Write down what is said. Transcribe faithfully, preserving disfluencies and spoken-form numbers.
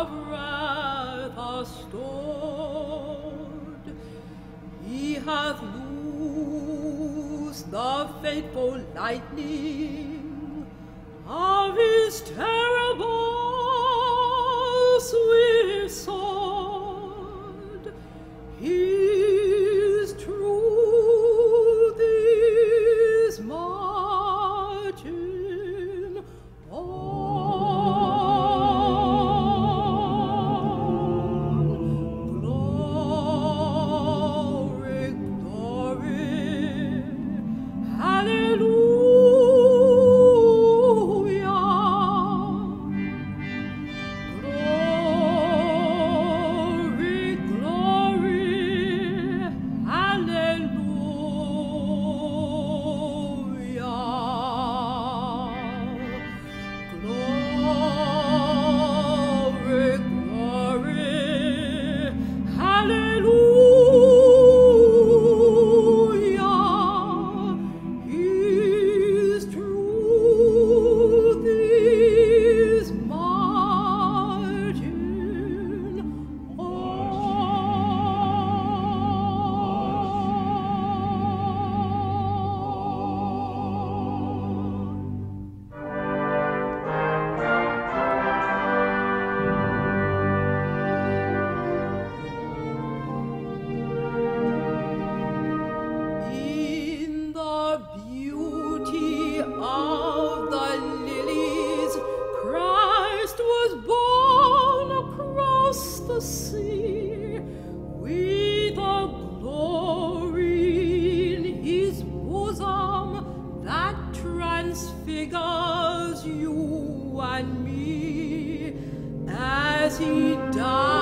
of wrath are stored. He hath loosed the fateful lightning of his terrible swift sword. His truth is marching on. Figures you and me as he died.